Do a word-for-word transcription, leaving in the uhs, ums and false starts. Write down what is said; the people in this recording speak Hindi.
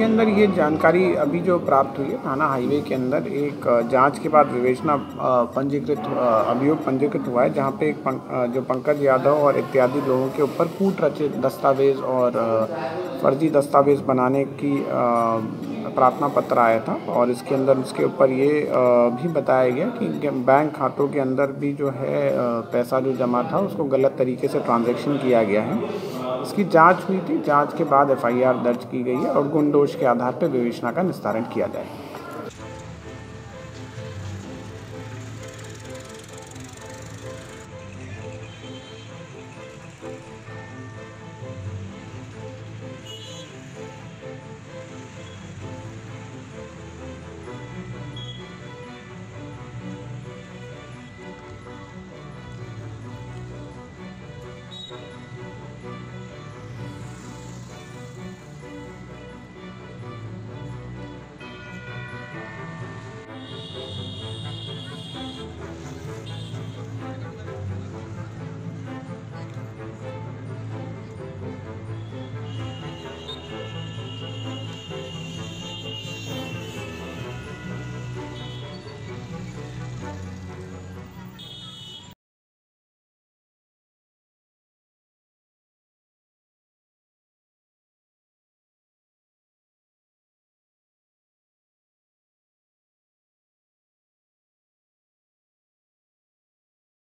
इसके अंदर ये जानकारी अभी जो प्राप्त हुई है, थाना हाईवे के अंदर एक जांच के बाद विवेचना पंजीकृत अभियोग पंजीकृत हुआ है, जहां पे एक पंक, जो पंकज यादव और इत्यादि लोगों के ऊपर कूट रचित दस्तावेज़ और फर्जी दस्तावेज़ बनाने की प्रार्थना पत्र आया था। और इसके अंदर उसके ऊपर ये भी बताया गया कि बैंक खातों के अंदर भी जो है पैसा जो जमा था उसको गलत तरीके से ट्रांजैक्शन किया गया है। इसकी जांच हुई थी, जांच के बाद एफ आई आर दर्ज की गई है और गुण दोष के आधार पर विवेचना का निस्तारण किया जाएगा।